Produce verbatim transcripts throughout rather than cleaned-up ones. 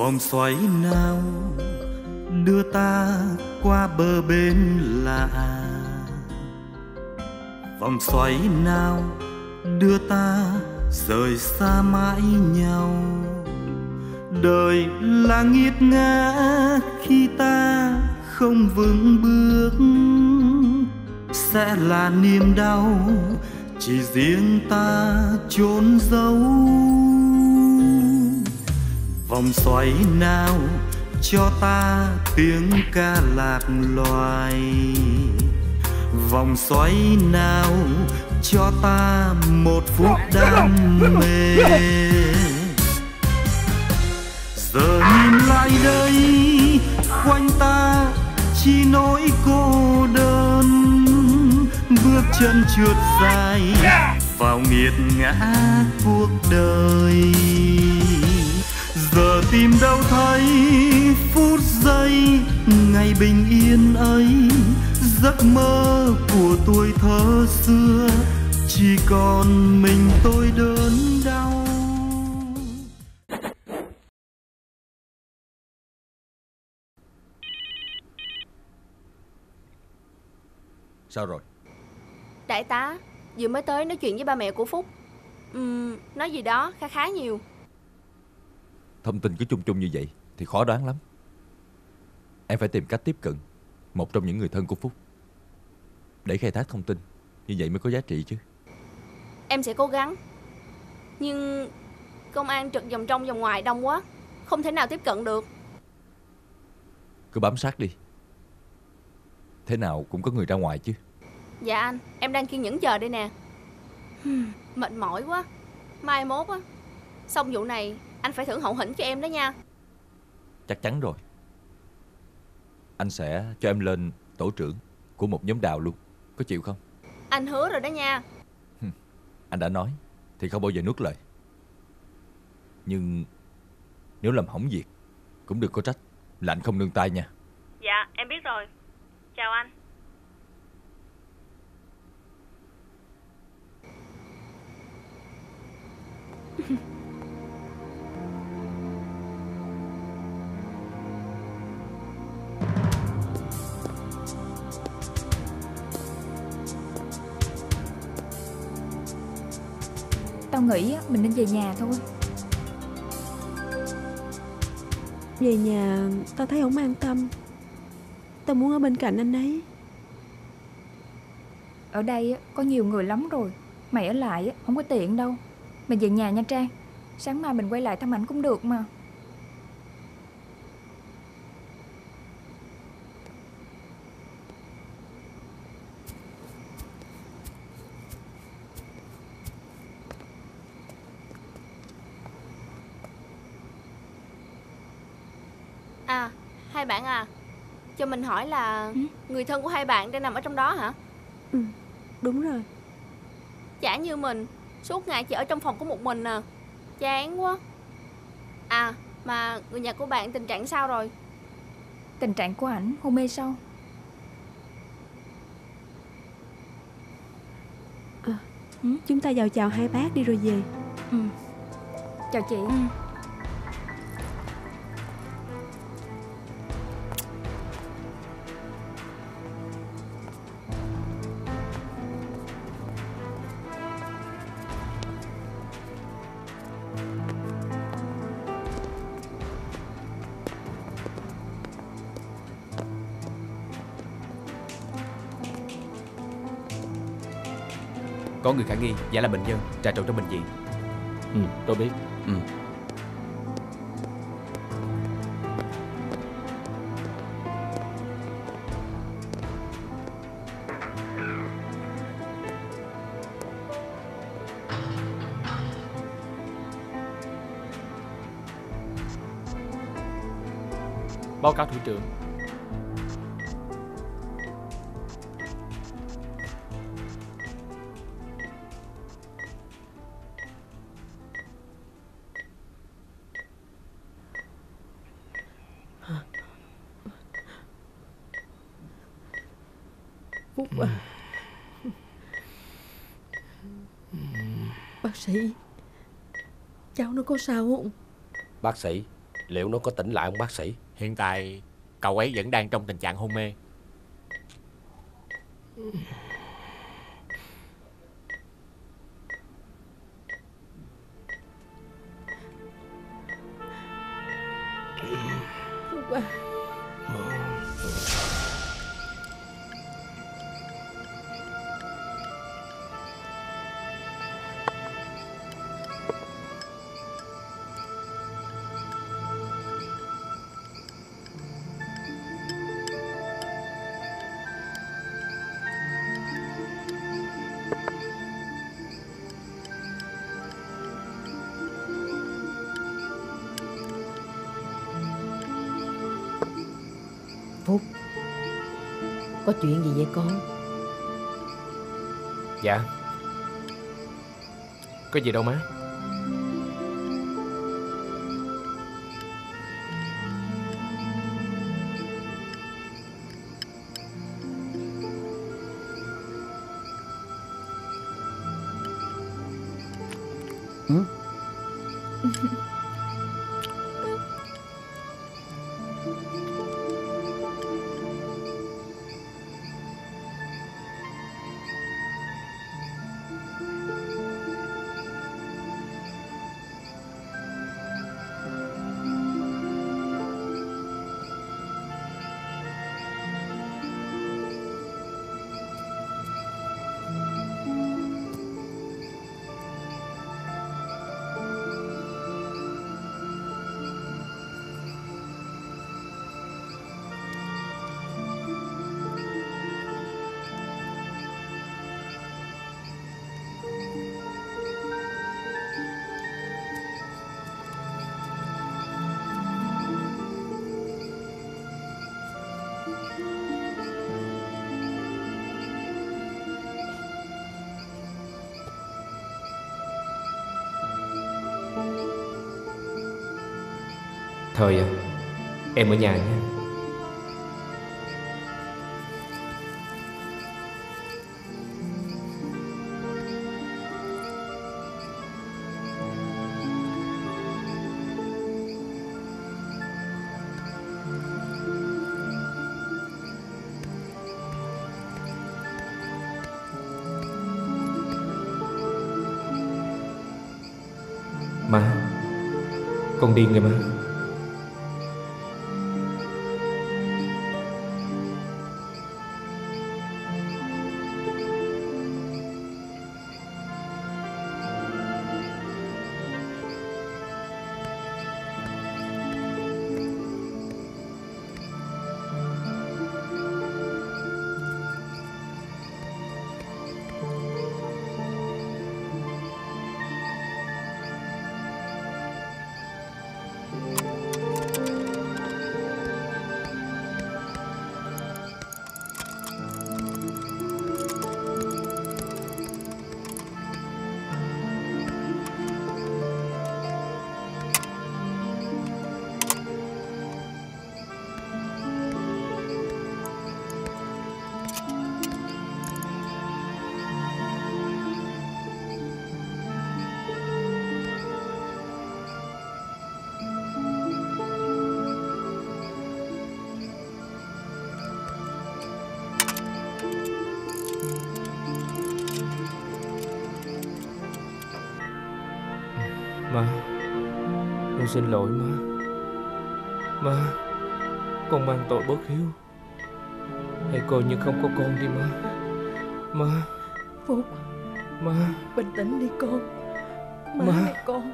vòng xoáy nào đưa ta qua bờ bên lạ, vòng xoáy nào đưa ta rời xa mãi nhau. Đời là nghiệt ngã khi ta không vững bước, sẽ là niềm đau chỉ riêng ta chốn giấu. Vòng xoáy nào cho ta tiếng ca lạc loài, vòng xoáy nào cho ta một phút đam mê. Giờ nhìn lại đây, quanh ta chỉ nỗi cô đơn, bước chân trượt dài vào nghiệt ngã cuộc đời. Giờ tìm đâu thấy phút giây ngày bình yên ấy, giấc mơ của tuổi thơ xưa chỉ còn mình tôi đớn đau. Sao rồi? Đại tá vừa mới tới nói chuyện với ba mẹ của Phúc, uhm, nói gì đó khá khá nhiều. Thông tin cứ chung chung như vậy thì khó đoán lắm. Em phải tìm cách tiếp cận một trong những người thân của Phúc để khai thác thông tin, như vậy mới có giá trị chứ. Em sẽ cố gắng, nhưng công an trực vòng trong vòng ngoài đông quá, không thể nào tiếp cận được. Cứ bám sát đi, thế nào cũng có người ra ngoài chứ. Dạ anh, em đang kiên nhẫn chờ đây nè. Mệt mỏi quá. Mai mốt á, xong vụ này anh phải thưởng hậu hĩnh cho em đó nha. Chắc chắn rồi. Anh sẽ cho em lên tổ trưởng của một nhóm đào luôn, có chịu không? Anh hứa rồi đó nha. Anh đã nói thì không bao giờ nuốt lời. Nhưng nếu làm hỏng việc cũng đừng có trách là anh không nương tay nha. Dạ em biết rồi. Chào anh. Tao nghĩ mình nên về nhà thôi. Về nhà tao thấy không an tâm. Tao muốn ở bên cạnh anh ấy. Ở đây có nhiều người lắm rồi, mày ở lại không có tiện đâu. Mình về nhà nha Trang, sáng mai mình quay lại thăm ảnh cũng được mà. À, hai bạn à, cho mình hỏi là ừ? người thân của hai bạn đang nằm ở trong đó hả? Ừ, đúng rồi. Chả như mình, suốt ngày chỉ ở trong phòng có một mình à, chán quá. À, mà người nhà của bạn tình trạng sao rồi? Tình trạng của ảnh hôn mê sâu. À, ừ? Chúng ta vào chào hai bác đi rồi về. Ừ. Chào chị. Ừ. Có người khả nghi giả là bệnh nhân trà trộn trong bệnh viện. Ừ, tôi biết. Ừ. Báo cáo thủ trưởng. Bác sĩ, cháu nó có sao không? Bác sĩ, Liệu nó có tỉnh lại không bác sĩ? Hiện tại cậu ấy vẫn đang trong tình trạng hôn mê. Có chuyện gì vậy con? Dạ, có gì đâu má. Ừ? Thôi à, em ở nhà nha. Má, con đi nghe má. Xin lỗi má. Má, con mang tội bất hiếu, hãy coi như không có con đi má. Má Phúc, má bình tĩnh đi con. Má, má. Này con.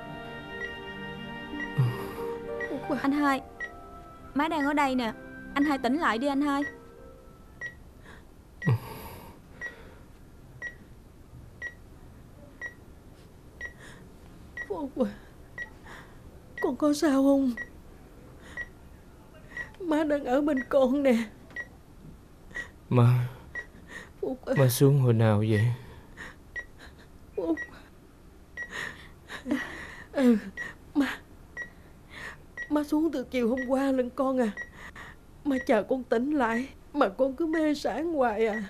Ừ. Anh hai, má đang ở đây nè. Anh hai tỉnh lại đi anh hai. Có sao không? Má đang ở bên con nè. Má, Phúc, má xuống hồi nào vậy? Phúc, ừ, má, má xuống từ chiều hôm qua lần con à. Má chờ con tỉnh lại mà con cứ mê sảng hoài à.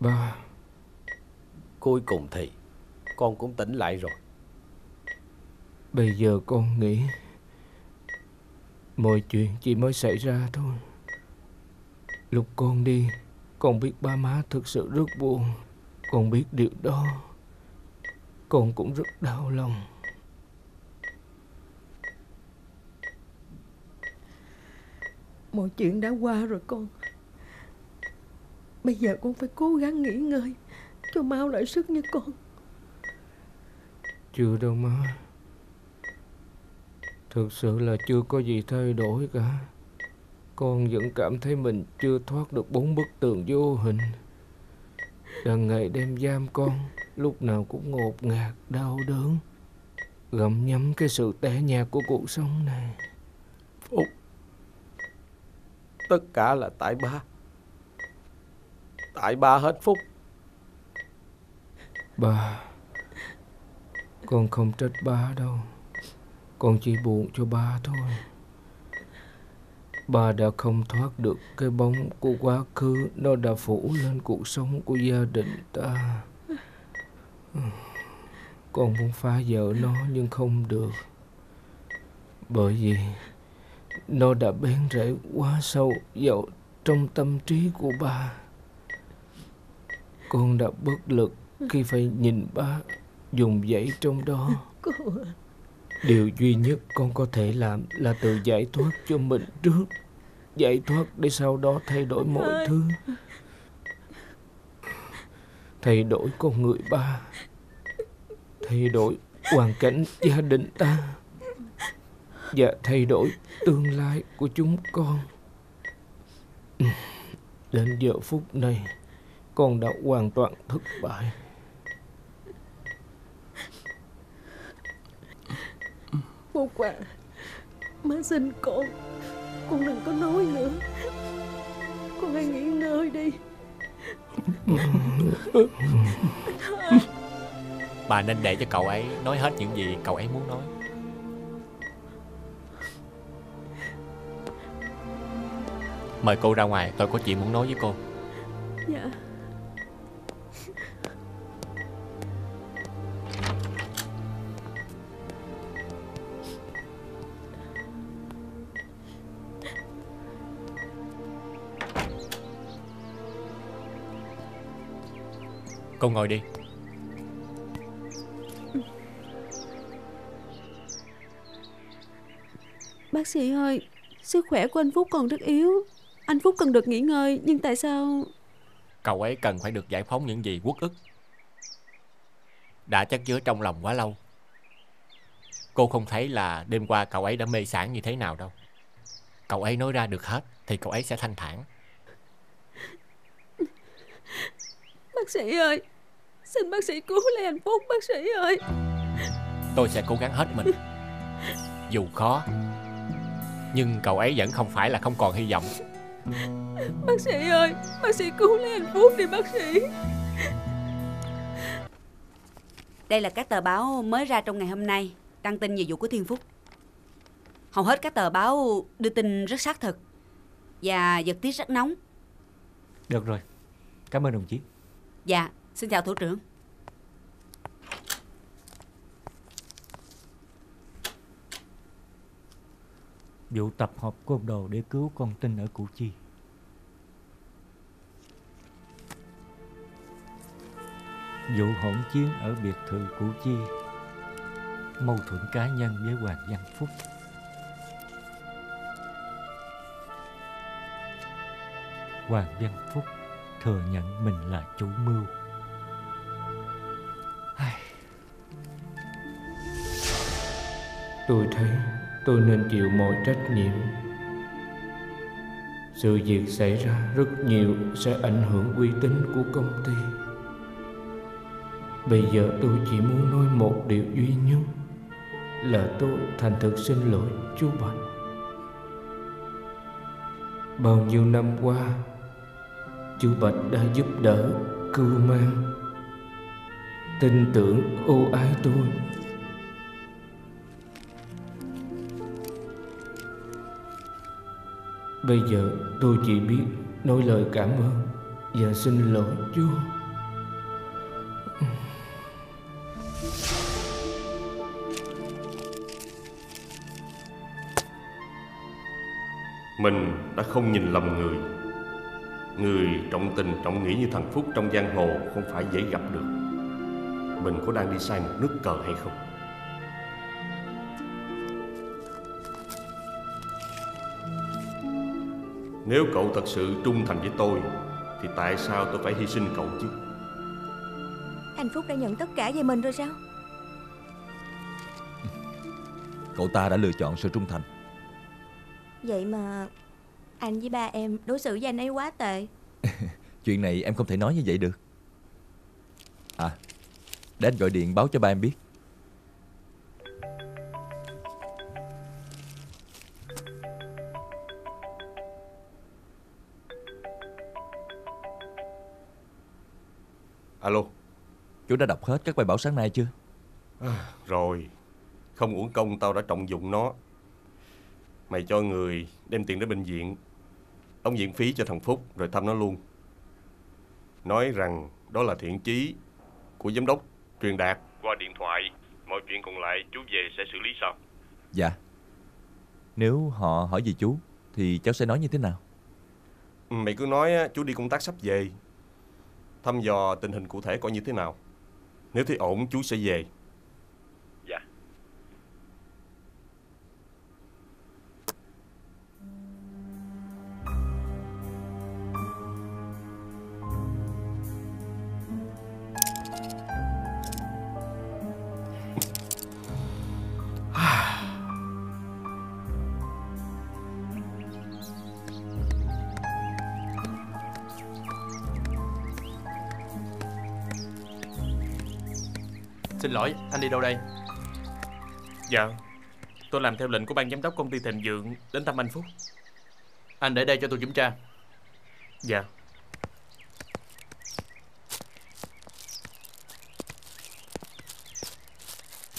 Ba, cuối cùng thì con cũng tỉnh lại rồi. Bây giờ con nghĩ mọi chuyện chỉ mới xảy ra thôi. Lúc con đi, con biết ba má thực sự rất buồn. Con biết điều đó, con cũng rất đau lòng. Mọi chuyện đã qua rồi con. Bây giờ con phải cố gắng nghỉ ngơi cho mau lại sức nha con. Chưa đâu má. Thực sự là chưa có gì thay đổi cả. Con vẫn cảm thấy mình chưa thoát được bốn bức tường vô hình đang ngày đêm giam con, lúc nào cũng ngột ngạt, đau đớn, gặm nhấm cái sự tẻ nhạt của cuộc sống này. Phúc, tất cả là tại ba. Tại ba hết Phúc. Ba, con không trách ba đâu. Con chỉ buồn cho ba thôi. Ba đã không thoát được cái bóng của quá khứ. Nó đã phủ lên cuộc sống của gia đình ta. Con muốn phá vỡ nó nhưng không được, bởi vì nó đã bén rễ quá sâu vào trong tâm trí của ba. Con đã bất lực khi phải nhìn ba dùng dãy trong đó. Điều duy nhất con có thể làm là tự giải thoát cho mình trước, giải thoát để sau đó thay đổi mọi thứ, thay đổi con người ba, thay đổi hoàn cảnh gia đình ta và thay đổi tương lai của chúng con. Đến giờ phút này, con đã hoàn toàn thất bại. Phúc à, má xin con, con đừng có nói nữa. Con hãy nghỉ ngơi đi. Bà nên để cho cậu ấy nói hết những gì cậu ấy muốn nói. Mời cô ra ngoài, tôi có chuyện muốn nói với cô. Dạ. Cô ngồi đi. Bác sĩ ơi, sức khỏe của anh Phúc còn rất yếu. Anh Phúc cần được nghỉ ngơi, nhưng tại sao... Cậu ấy cần phải được giải phóng những gì uất ức đã chất chứa trong lòng quá lâu. Cô không thấy là đêm qua cậu ấy đã mê sảng như thế nào đâu. Cậu ấy nói ra được hết thì cậu ấy sẽ thanh thản. Bác sĩ ơi, xin bác sĩ cứu lấy anh Phúc, bác sĩ ơi. Tôi sẽ cố gắng hết mình. Dù khó, nhưng cậu ấy vẫn không phải là không còn hy vọng. Bác sĩ ơi, bác sĩ cứu lấy anh Phúc đi bác sĩ. Đây là các tờ báo mới ra trong ngày hôm nay, đăng tin về vụ của Thiên Phúc. Hầu hết các tờ báo đưa tin rất xác thực và giật tiết rất nóng. Được rồi, cảm ơn đồng chí. Dạ, xin chào thủ trưởng. Vụ tập hợp côn đồ để cứu con tin ở Củ Chi. Vụ hỗn chiến ở biệt thự Củ Chi. Mâu thuẫn cá nhân với Hoàng Văn Phúc. Hoàng Văn Phúc thừa nhận mình là chủ mưu. Tôi thấy tôi nên chịu mọi trách nhiệm. Sự việc xảy ra rất nhiều sẽ ảnh hưởng uy tín của công ty. Bây giờ tôi chỉ muốn nói một điều duy nhất là tôi thành thực xin lỗi chú Bạch. Bao nhiêu năm qua, chú Bạch đã giúp đỡ, cưu mang, tin tưởng, ưu ái tôi. Bây giờ tôi chỉ biết nói lời cảm ơn và xin lỗi chú. mình đã không nhìn lầm người. Người trọng tình trọng nghĩa như thằng Phúc trong giang hồ không phải dễ gặp được. Mình có đang đi sai một nước cờ hay không? Nếu cậu thật sự trung thành với tôi thì tại sao tôi phải hy sinh cậu chứ? Anh Phúc đã nhận tất cả về mình rồi sao? Cậu ta đã lựa chọn sự trung thành. Vậy mà anh với ba em đối xử với anh ấy quá tệ. Chuyện này em không thể nói như vậy được. À, để anh gọi điện báo cho ba em biết. Alo, chú đã đọc hết các bài báo sáng nay chưa? À, rồi, không uổng công tao đã trọng dụng nó. Mày cho người đem tiền đến bệnh viện, ông viện phí cho thằng Phúc rồi thăm nó luôn. Nói rằng đó là thiện chí của giám đốc truyền đạt qua điện thoại. Mọi chuyện còn lại chú về sẽ xử lý sau. Dạ. Nếu họ hỏi gì chú thì cháu sẽ nói như thế nào? Mày cứ nói chú đi công tác sắp về, thăm dò tình hình cụ thể coi như thế nào. Nếu thấy ổn chú sẽ về. Dạ. Xin lỗi, anh đi đâu đây? Dạ, tôi làm theo lệnh của ban giám đốc công ty Thịnh Vượng đến thăm anh Phúc. Anh để đây cho tôi kiểm tra. Dạ.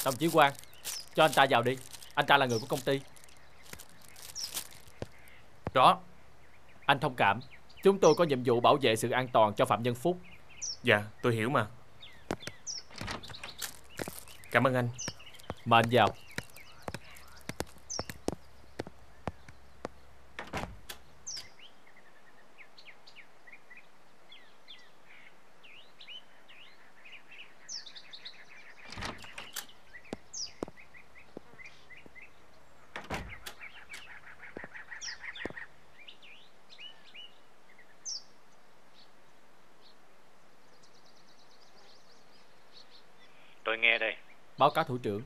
Đồng chí Quang, cho anh ta vào đi. Anh ta là người của công ty. Rõ. Anh thông cảm. Chúng tôi có nhiệm vụ bảo vệ sự an toàn cho phạm nhân Phúc. Dạ, tôi hiểu mà. Cảm ơn anh. Mời anh vào. Tôi nghe đây. Báo cáo thủ trưởng,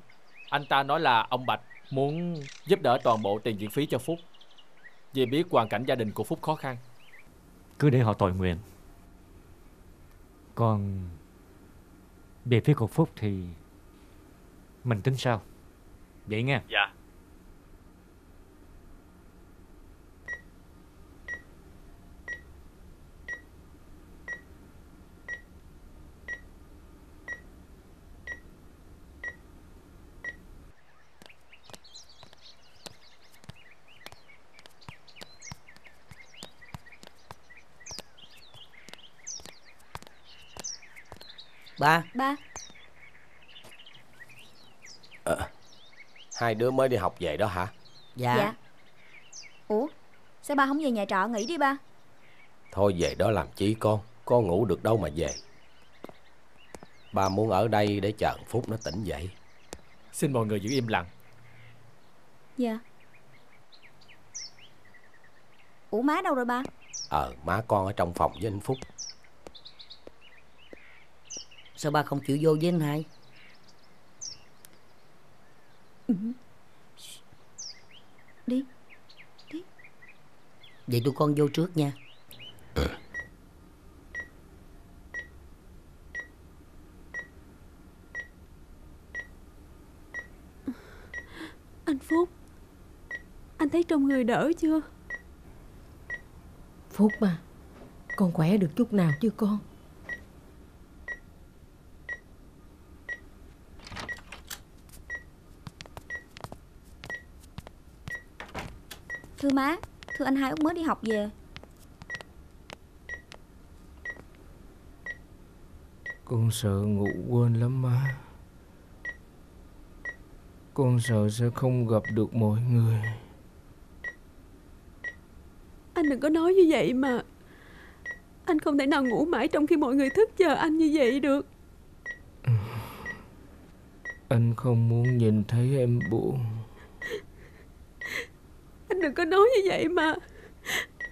anh ta nói là ông Bạch muốn giúp đỡ toàn bộ tiền viện phí cho Phúc, vì biết hoàn cảnh gia đình của Phúc khó khăn. Cứ để họ tội nguyện. Còn về phía của Phúc thì mình tính sao? Vậy nghe. Dạ. Ba. Ba. À, hai đứa mới đi học về đó hả? Dạ. Dạ. Ủa, sao ba không về nhà trọ nghỉ đi ba? Thôi về đó làm chi con, con ngủ được đâu mà về. Ba muốn ở đây để chờ Phúc nó tỉnh dậy. Xin mọi người giữ im lặng. Dạ. Ủa má đâu rồi ba? Ờ, má con ở trong phòng với anh Phúc. Sao ba không chịu vô với anh hai? Ừ. Đi. Đi. Vậy tụi con vô trước nha. Ừ. Anh Phúc, anh thấy trong người đỡ chưa? Phúc mà, con khỏe được chút nào chưa con? Thưa má, thưa anh hai, Út mới đi học về. Con sợ ngủ quên lắm má. Con sợ sẽ không gặp được mọi người. Anh đừng có nói như vậy mà. Anh không thể nào ngủ mãi trong khi mọi người thức chờ anh như vậy được. Anh không muốn nhìn thấy em buồn. Anh đừng có nói như vậy mà.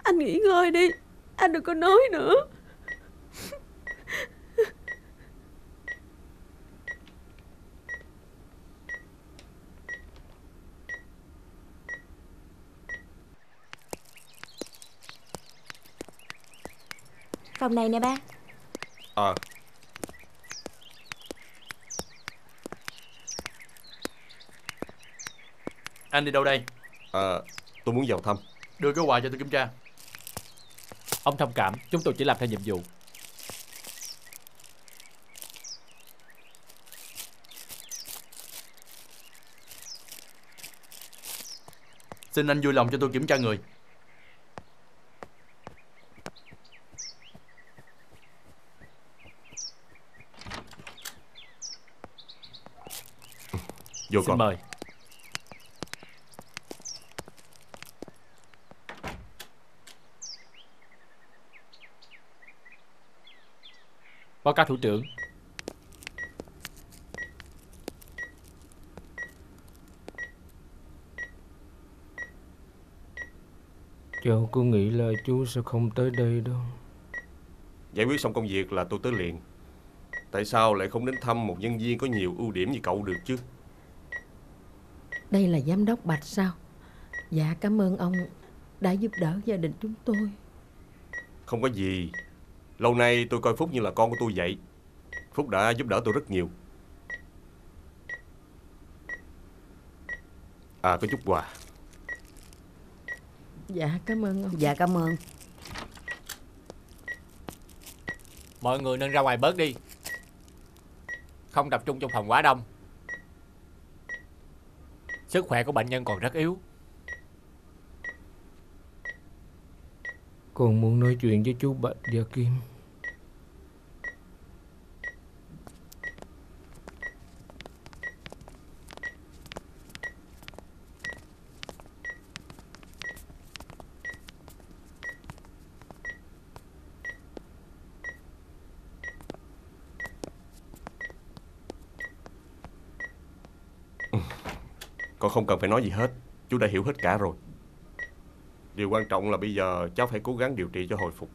Anh nghỉ ngơi đi. Anh đừng có nói nữa. Phòng này nè ba. Ờ à. Anh đi đâu đây? Ờ à, tôi muốn vào thăm. Đưa cái quà cho tôi kiểm tra. Ông thông cảm, chúng tôi chỉ làm theo nhiệm vụ. Xin anh vui lòng cho tôi kiểm tra người. Vô xin con. Mời. Báo cáo thủ trưởng. Cháu cứ nghĩ là chú sẽ không tới đây đâu. Giải quyết xong công việc là tôi tới liền. Tại sao lại không đến thăm một nhân viên có nhiều ưu điểm như cậu được chứ? Đây là giám đốc Bạch sao? Dạ cảm ơn ông đã giúp đỡ gia đình chúng tôi. Không có gì. Lâu nay tôi coi Phúc như là con của tôi vậy. Phúc đã giúp đỡ tôi rất nhiều. À có chút quà. Dạ cảm ơn ông. Dạ cảm ơn. Mọi người nên ra ngoài bớt đi. Không tập trung trong phòng quá đông. Sức khỏe của bệnh nhân còn rất yếu. Con muốn nói chuyện với chú Bạch và Kim. Con không cần phải nói gì hết. Chú đã hiểu hết cả rồi. Điều quan trọng là bây giờ cháu phải cố gắng điều trị cho hồi phục.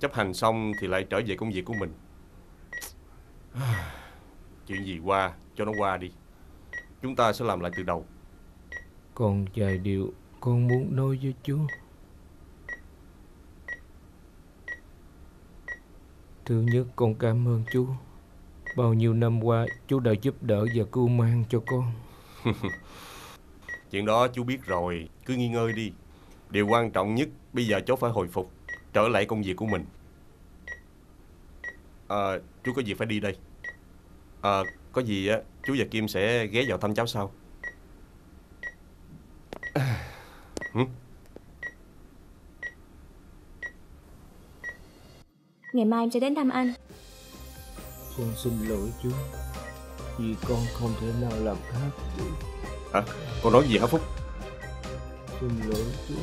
Chấp hành xong thì lại trở về công việc của mình. Chuyện gì qua cho nó qua đi. Chúng ta sẽ làm lại từ đầu. Còn vài điều con muốn nói với chú. Thứ nhất, con cảm ơn chú. Bao nhiêu năm qua chú đã giúp đỡ và cưu mang cho con. Chuyện đó chú biết rồi. Cứ nghỉ ngơi đi. Điều quan trọng nhất bây giờ cháu phải hồi phục, trở lại công việc của mình. À, chú có việc phải đi đây. À, có gì á chú và Kim sẽ ghé vào thăm cháu sau. Ừ? Ngày mai em sẽ đến thăm anh. Con xin lỗi chú, vì con không thể nào làm khác được. Hả? Con nói gì hả Phúc? Xin lỗi chú.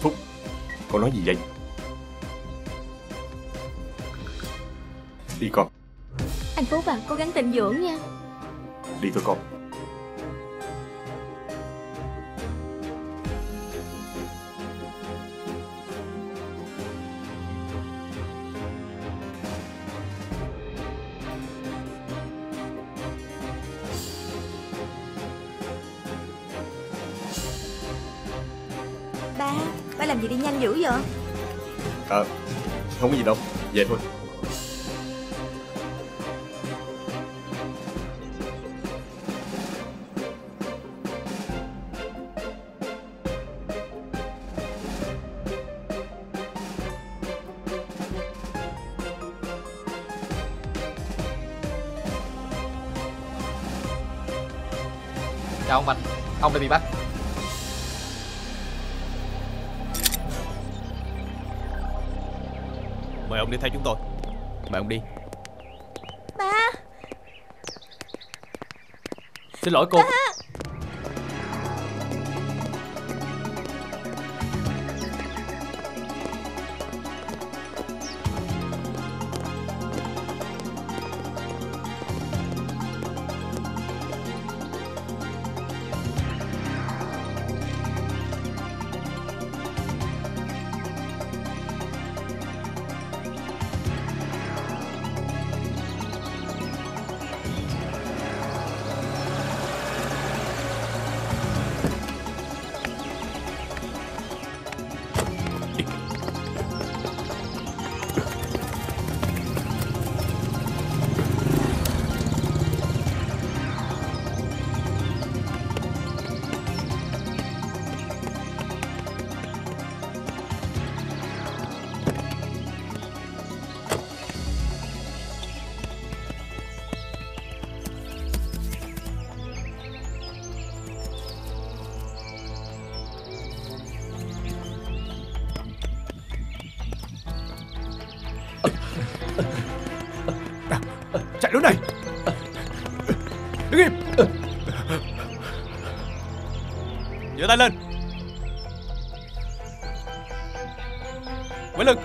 Phúc, con nói gì vậy? Đi con. Anh Phúc à, cố gắng tịnh dưỡng nha. Đi thôi con. Làm gì đi nhanh dữ vậy? À, không có gì đâu, về thôi. Chào ông Bạch, ông đã bị bắt. Mời ông đi theo chúng tôi. Mời ông đi. Ba. Xin lỗi cô. Ba. cạnh lũ này. Đứng im. Giơ tay lên. Quay lưng.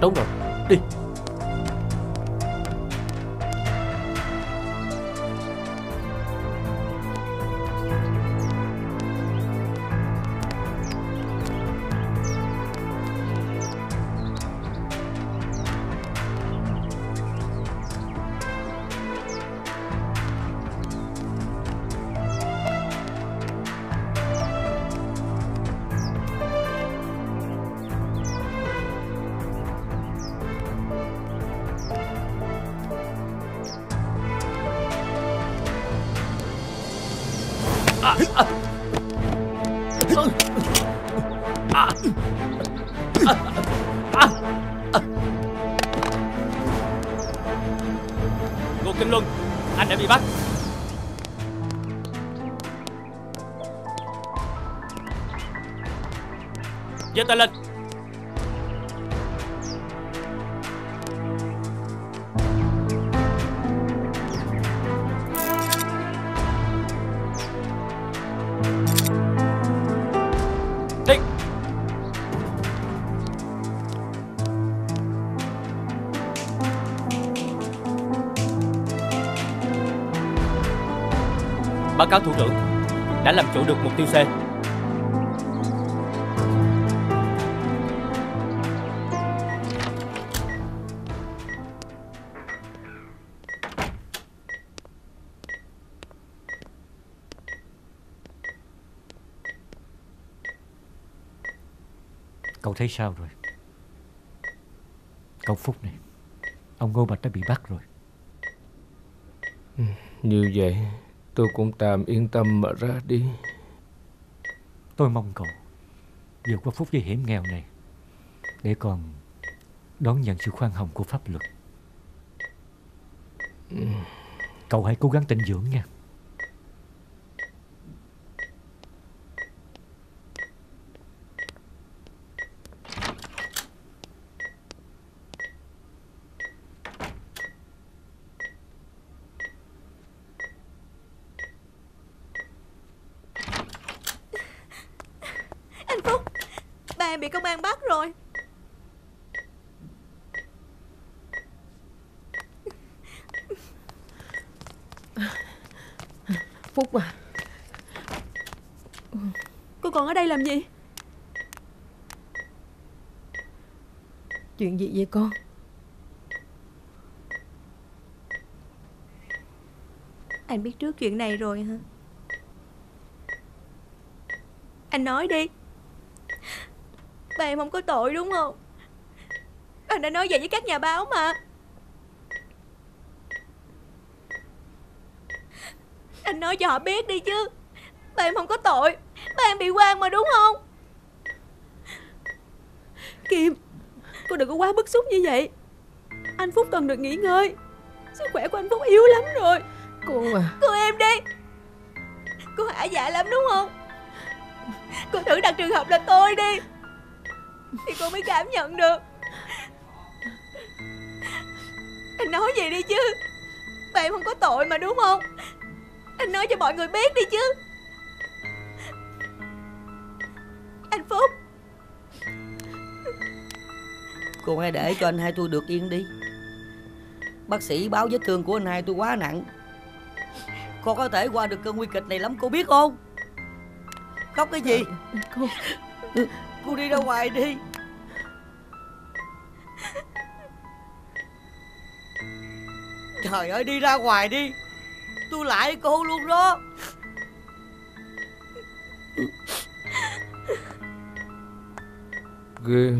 Đúng rồi, đi. Ngô Kim Luân, anh đã bị bắt. Giơ tay lên. Báo cáo thủ trưởng, đã làm chủ được mục tiêu C. Cậu thấy sao rồi? Cậu Phúc này, ông Ngô Bạch đã bị bắt rồi. Như vậy tôi cũng tạm yên tâm mà ra đi. Tôi mong cậu vượt qua phút giây hiểm nghèo này để còn đón nhận sự khoan hồng của pháp luật. Cậu hãy cố gắng tịnh dưỡng nha. Làm gì? Chuyện gì vậy con? Anh biết trước chuyện này rồi hả? Anh nói đi. Ba em không có tội đúng không? Anh đã nói vậy với các nhà báo mà. Anh nói cho họ biết đi chứ. Ba em không có tội. Ba em bị oan mà đúng không? Kim, cô đừng có quá bức xúc như vậy. Anh Phúc cần được nghỉ ngơi. Sức khỏe của anh Phúc yếu lắm rồi. Cô à, cô em đi. Cô hả dạ lắm đúng không? Cô thử đặt trường hợp là tôi đi thì cô mới cảm nhận được. Anh nói gì đi chứ. Ba em không có tội mà đúng không? Anh nói cho mọi người biết đi chứ. Phúc, cô hãy để cho anh hai tôi được yên đi. Bác sĩ báo vết thương của anh hai tôi quá nặng. Cô có thể qua được cơn nguy kịch này lắm, cô biết không? Khóc cái gì? Cô Cô đi ra ngoài đi. Trời ơi, đi ra ngoài đi. Tôi lại cô luôn đó. Ghê.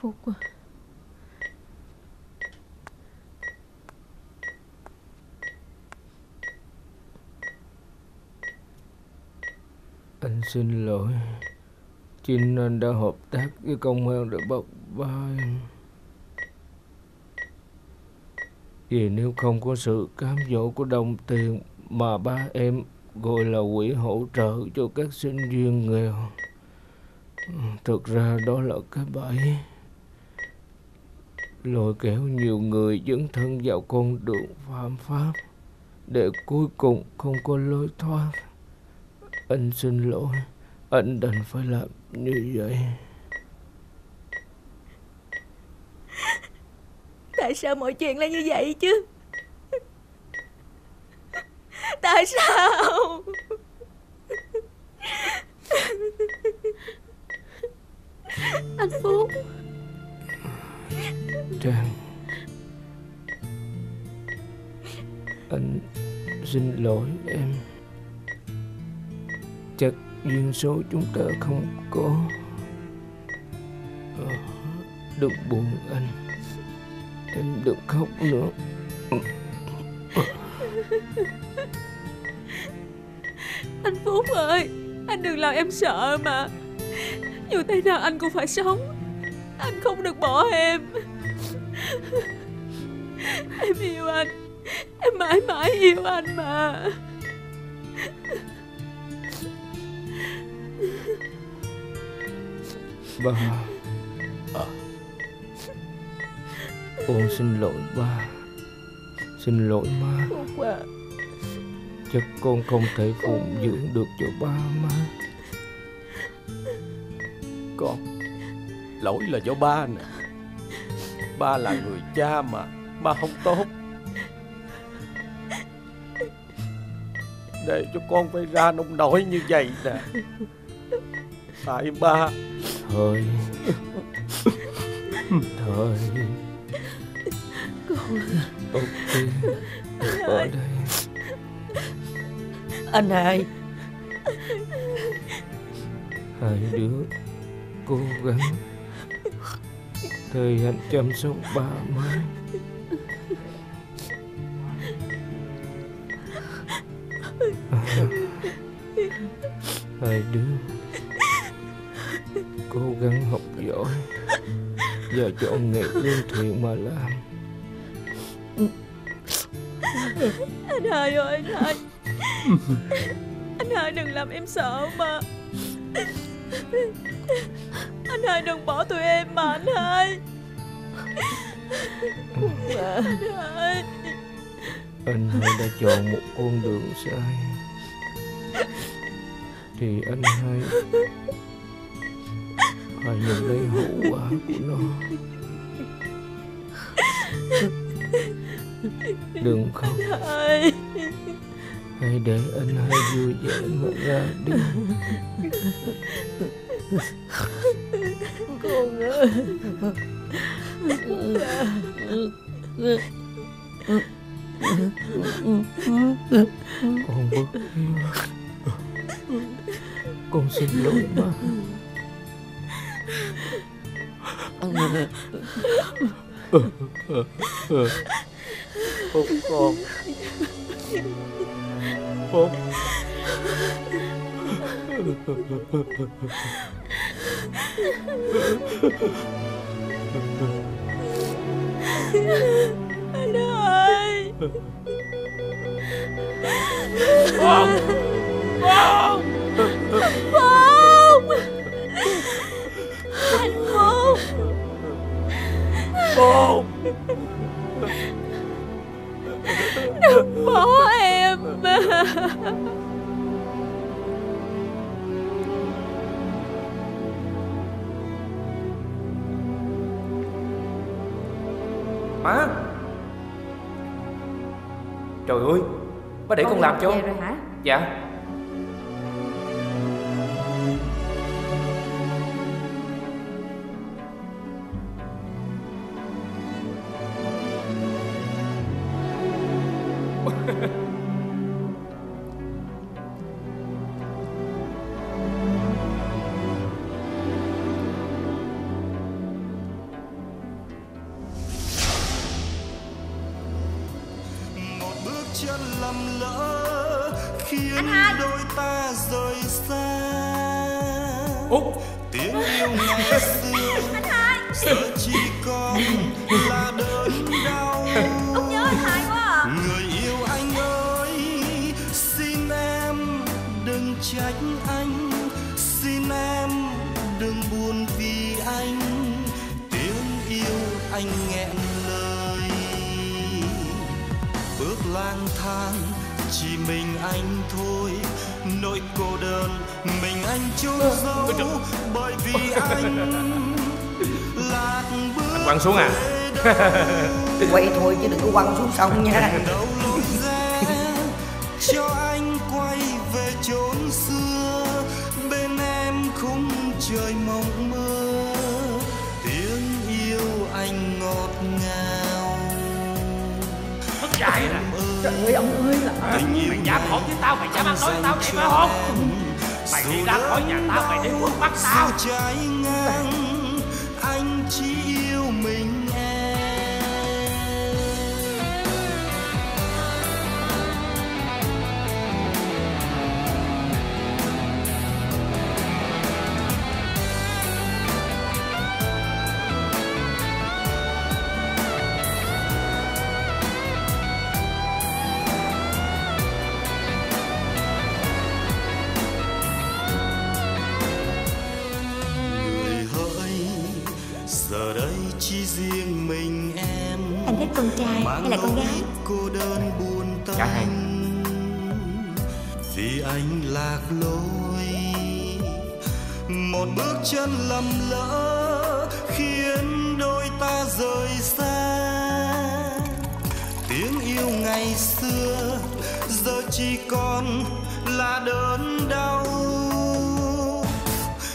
Phúc quá. Anh xin lỗi. Chính anh đã hợp tác với công an để bắt vai. Vì nếu không có sự cám dỗ của đồng tiền mà ba em gọi là quỹ hỗ trợ cho các sinh viên nghèo, thực ra đó là cái bẫy lôi kéo nhiều người dấn thân vào con đường phạm pháp để cuối cùng không có lối thoát. Anh xin lỗi, anh đành phải làm như vậy. Tại sao mọi chuyện là như vậy chứ? Tại sao? Anh Phúc. Trang, anh xin lỗi em. Chắc duyên số chúng ta không có. Đừng buồn anh. Em đừng khóc nữa. Anh Phúc ơi, anh đừng làm em sợ mà. Dù thế nào anh cũng phải sống. Anh không được bỏ em. Em yêu anh. Em mãi mãi yêu anh mà. Bà à. Con xin lỗi ba. Xin lỗi má. Chắc con không thể phụng dưỡng được cho ba má. Con, lỗi là do ba nè. Ba là người cha mà. Ba không tốt. Để cho con phải ra nông nổi như vậy nè. Tại ba. Thôi Thôi ok, ở đây. Anh hai, Hai đứa cố gắng thời hạn chăm sóc ba má. Hai đứa cố gắng học giỏi và chọn nghề lương thiện mà làm. Anh Hai ơi, anh Hai, anh Hai đừng làm em sợ mà. Anh Hai đừng bỏ tụi em mà anh Hai. Anh Hai, anh Hai đã chọn một con đường sai thì anh Hai phải nhận lấy hậu quả của nó. Đừng khóc, hãy để anh Hai vui vẻ mà ra đi. Con ơi, con bất hiếu, con xin lỗi má. Phúc con, Phúc, anh ơi, con, con, Phúc, anh Phúc, Phúc. Đừng bỏ em mà. Má, trời ơi, má để con, con làm cho rồi hả? Dạ. Quay thôi chứ đừng có quăng xuống sông nha. Cho anh quay về chốn xưa, bên em khung trời mộng mơ, tiếng yêu anh ngọt ngào. Thức dậy nè. Trời ơi ông ơi là mày dám hỗn với tao, mày dám ăn nói với tao vậy phải không? Mày đi ra khỏi nhà tao, mày đi quất bắt tao. Anh chỉ yêu mình. Hay là con gái? Cả hai. Vì anh lạc lối, một bước chân lầm lỡ khiến đôi ta rời xa. Tiếng yêu ngày xưa giờ chỉ còn là đớn đau.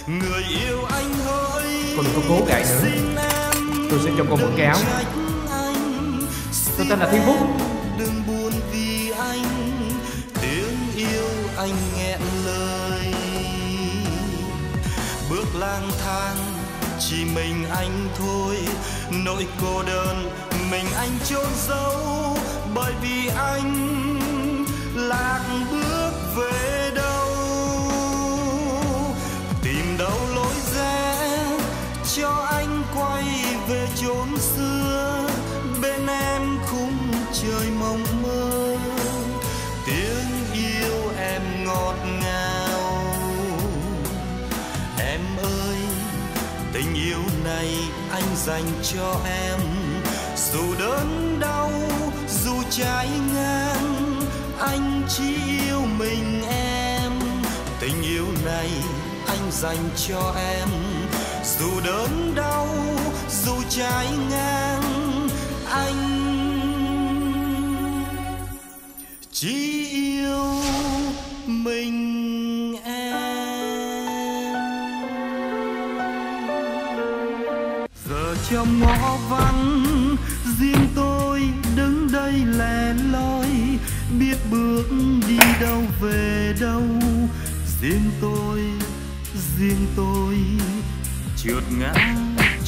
Người yêu anh hỡi, con đừng có cố gắng nữa. Tôi sẽ cho con một cái áo. Tôi tên là Thiên Phúc. Đừng buồn vì anh, tiếng yêu anh nghẹn lời. lang thang, chỉ mình anh thôi. Nỗi cô đơn mình anh chôn giấu, bởi vì anh lạc bước về đâu. Tìm đâu lối rẽ cho anh quay về chốn xưa, bên em khung trời mộng mơ, tiếng yêu em ngọt ngào. Em ơi, tình yêu này anh dành cho em, dù đớn đau dù trái ngang, anh chỉ yêu mình em. Tình yêu này anh dành cho em, dù đớn đau dù trái ngang, anh chỉ yêu mình em. Giờ trong ngõ vắng, riêng tôi đứng đây lẻ loi, biết bước đi đâu về đâu. Riêng tôi, riêng tôi trượt ngã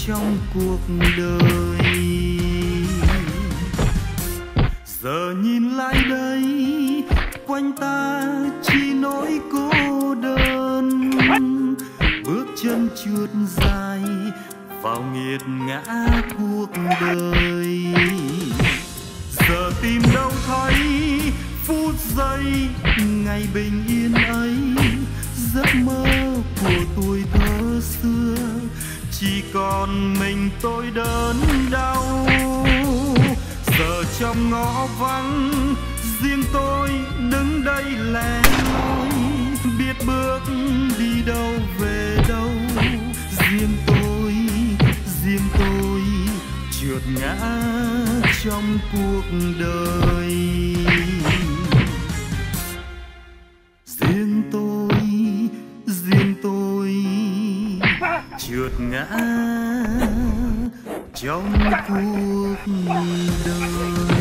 trong cuộc đời. Giờ nhìn lại đây, quanh ta chỉ nỗi cô đơn, bước chân trượt dài vào nghiệt ngã cuộc đời. Giờ tìm đâu thấy phút giây ngày bình yên ấy, giấc mơ của tuổi thơ xưa, chỉ còn mình tôi đớn đau. Giờ trong ngõ vắng, riêng tôi đứng đây lẻ loi, biết bước đi đâu về đâu. Riêng tôi, riêng tôi trượt ngã trong cuộc đời. Riêng tôi, riêng tôi trượt ngã trong cuộc đời.